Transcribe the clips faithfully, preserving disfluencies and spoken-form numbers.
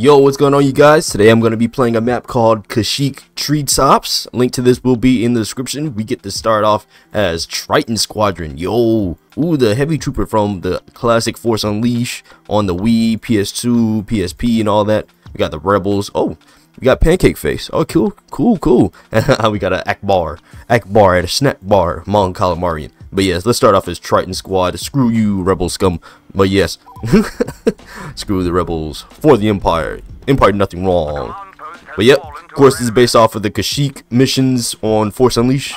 Yo, what's going on, you guys? Today I'm going to be playing a map called Kashyyyk Tree Tops. Link to this will be in the description. We get to start off as Triton Squadron. Yo, ooh, the heavy trooper from the classic Force Unleashed on the Wii, P S two, P S P, and all that. We got the Rebels. Oh, we got Pancake Face. Oh, cool, cool, cool. We got an Akbar. Akbar at a snack bar. Mon Calamarian. But yes, let's start off as Triton Squad. Screw you, Rebel scum. But yes, screw the Rebels for the Empire. Empire, nothing wrong. But yep, of course, this is based off of the Kashyyyk missions on Force Unleashed,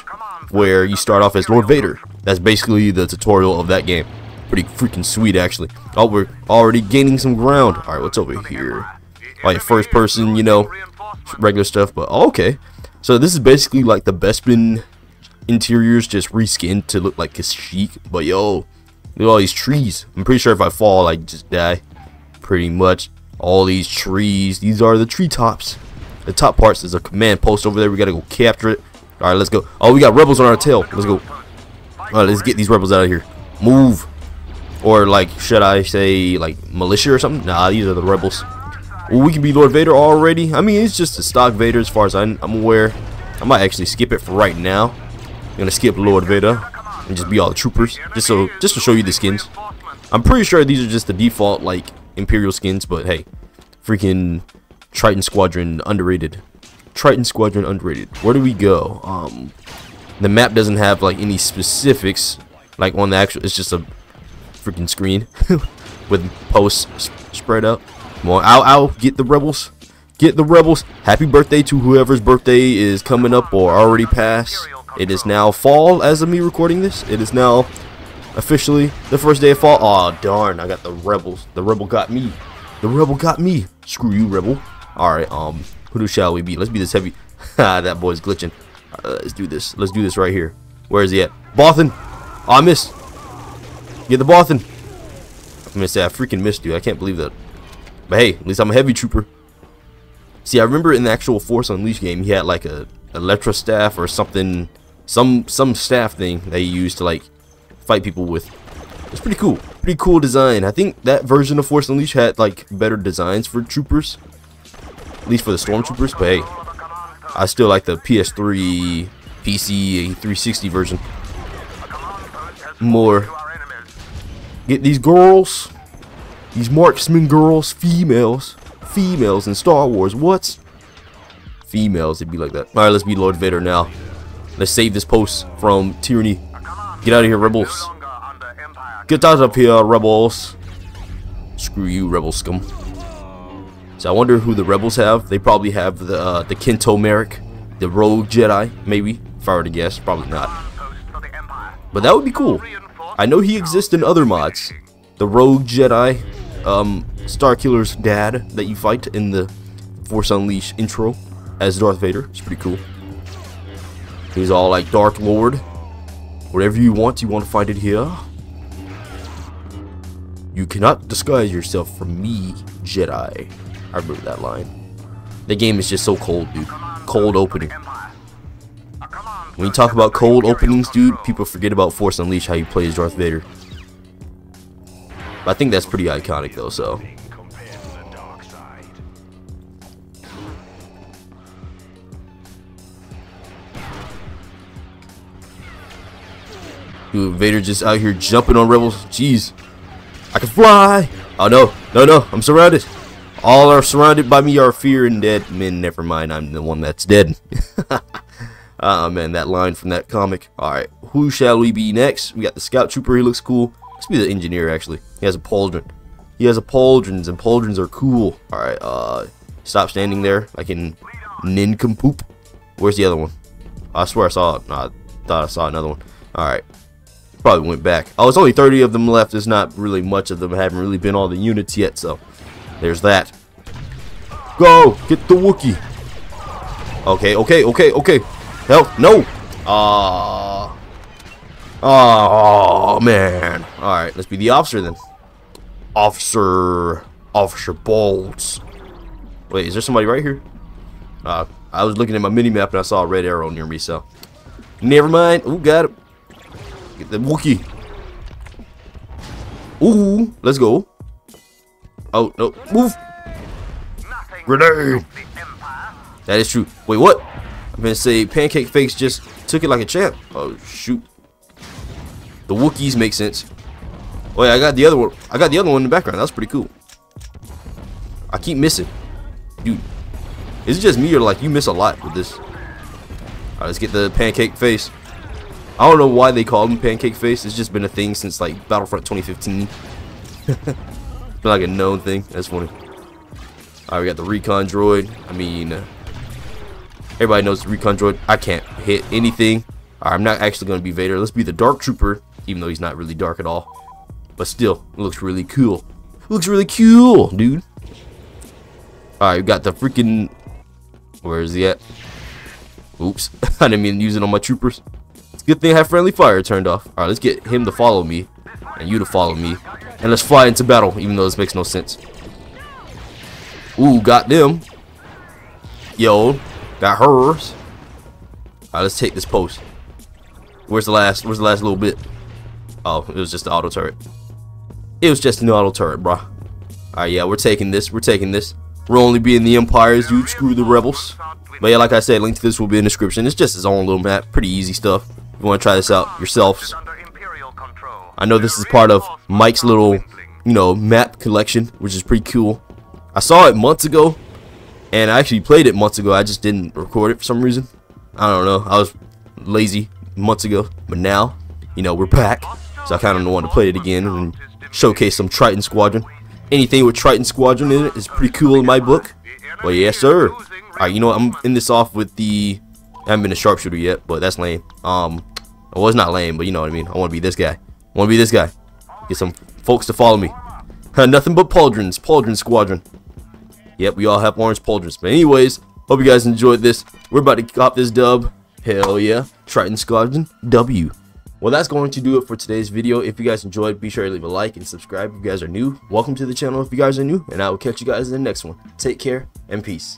where you start off as Lord Vader. That's basically the tutorial of that game. Pretty freaking sweet, actually. Oh, we're already gaining some ground. All right, what's over here? All right, first person, you know, regular stuff. But oh, okay, so this is basically like the Bespin interiors just reskinned to look like Kashyyyk. But yo, look at all these trees. I'm pretty sure if I fall, I just die. Pretty much all these trees. These are the treetops. The top parts is a command post over there. We gotta go capture it. All right, let's go. Oh, we got rebels on our tail. Let's go. All right, let's get these rebels out of here. Move, or like, should I say like militia or something? Nah, these are the rebels. Well, we can be Lord Vader already. I mean, it's just a stock Vader as far as I'm aware. I might actually skip it for right now. I'm gonna skip Lord Vader and just be all the troopers, just so just to show you the skins. I'm pretty sure these are just the default like Imperial skins, but hey, freaking Triton Squadron underrated. Triton Squadron underrated. Where do we go? Um, the map doesn't have like any specifics, like on the actual. It's just a freaking screen with posts sp spread out. Come on, ow, ow, get the rebels, get the rebels. Happy birthday to whoever's birthday is coming up or already passed. It is now fall as of me recording this. It is now officially the first day of fall. Aw, darn, I got the rebels. The rebel got me. The rebel got me. Screw you, rebel. Alright, um, who shall we be? Let's be this heavy. Ha, that boy's glitching. Uh, let's do this. Let's do this right here. Where is he at? Bothan. Oh, I missed. Get the Bothan. I'm gonna say I freaking missed, dude. I can't believe that. But hey, at least I'm a heavy trooper. See, I remember in the actual Force Unleashed game, he had like a Electra staff or something. Some some staff thing they used to like fight people with. It's pretty cool, pretty cool design. I think that version of Force Unleashed had like better designs for troopers, at least for the stormtroopers. But hey, I still like the P S three, P C, three sixty version more. Get these girls, these marksman girls, females, females in Star Wars. What? Females? It'd be like that. All right, let's be Lord Vader now. Let's save this post from tyranny. Get out of here, rebels. Get out of here, rebels. Screw you, rebel scum. So I wonder who the rebels have. They probably have the uh, the Kento Merrick, the rogue Jedi, maybe. If I were to guess, probably not. But that would be cool. I know he exists in other mods. The rogue Jedi, um, Starkiller's dad that you fight in the Force Unleashed intro as Darth Vader. It's pretty cool. He's all like Dark Lord. Whatever you want, you want to find it here. You cannot disguise yourself from me, Jedi. I remember that line. The game is just so cold, dude. Cold opening. When you talk about cold openings, dude, people forget about Force Unleashed, how you play as Darth Vader. But I think that's pretty iconic, though, so. Dude, Vader just out here jumping on rebels. Jeez, I can fly. Oh no, no, no! I'm surrounded. All are surrounded by me are fear and dead men. Never mind, I'm the one that's dead. Ah, man, that line from that comic. All right, who shall we be next? We got the scout trooper. He looks cool. Let's be the engineer. Actually, he has a pauldron. He has a pauldrons, and pauldrons are cool. All right, uh, stop standing there. I can nincompoop. Where's the other one? I swear I saw it. I thought I saw another one. All right. Probably went back. Oh, it's only thirty of them left. There's not really much of them. I haven't really been all the units yet, so there's that. Go get the Wookiee. Okay, okay, okay, okay. Help! No. Ah. Uh, oh man. All right, let's be the officer then. Officer, Officer Bolts. Wait, is there somebody right here? Uh, I was looking at my mini map and I saw a red arrow near me, so never mind. Ooh, got it. Get the Wookiee. Ooh, let's go. Oh no, move. Grenade! That is true. Wait, what? I'm gonna say Pancake Fakes just took it like a champ. Oh, shoot. The Wookiees make sense. Oh yeah, I got the other one. I got the other one in the background. That's pretty cool. I keep missing. Dude. Is it just me or like you miss a lot with this? Alright, let's get the Pancake Face. I don't know why they call him Pancake Face. It's just been a thing since like Battlefront twenty fifteen. It's been like a known thing. That's funny. Alright, we got the Recon Droid. I mean, uh, everybody knows the Recon Droid. I can't hit anything. Alright, I'm not actually going to be Vader. Let's be the Dark Trooper, even though he's not really dark at all. But still, it looks really cool. It looks really cool, dude. Alright, we got the freaking... Where is he at? Oops. I didn't mean to use it on my troopers. It's a good thing I have friendly fire turned off. Alright, let's get him to follow me. And you to follow me. And let's fly into battle, even though this makes no sense. Ooh, got them. Yo, got hers. Alright, let's take this post. Where's the last, where's the last little bit? Oh, it was just the auto turret. It was just an auto turret, bruh. Alright, yeah, we're taking this. We're taking this. We're only being the Empires, dude. Screw the Rebels. But yeah, like I said, link to this will be in the description. It's just his own little map. Pretty easy stuff. If you want to try this out yourselves. I know this is part of Mike's little, you know, map collection, which is pretty cool. I saw it months ago, and I actually played it months ago. I just didn't record it for some reason. I don't know. I was lazy months ago. But now, you know, we're back. So I kind of want to play it again and showcase some Triton Squadron. Anything with Triton Squadron in it is pretty cool in my book. But yes, sir. Alright, you know what? I'm in this off with the... I haven't been a sharpshooter yet, but that's lame. Um, well, it's not lame, but you know what I mean. I want to be this guy. I want to be this guy. Get some folks to follow me. Nothing but pauldrons. Pauldron Squadron. Yep, we all have orange pauldrons. But anyways, hope you guys enjoyed this. We're about to cop this dub. Hell yeah. Triton Squadron W. Well, that's going to do it for today's video. If you guys enjoyed, be sure to leave a like and subscribe if you guys are new. Welcome to the channel if you guys are new, and I will catch you guys in the next one. Take care and peace.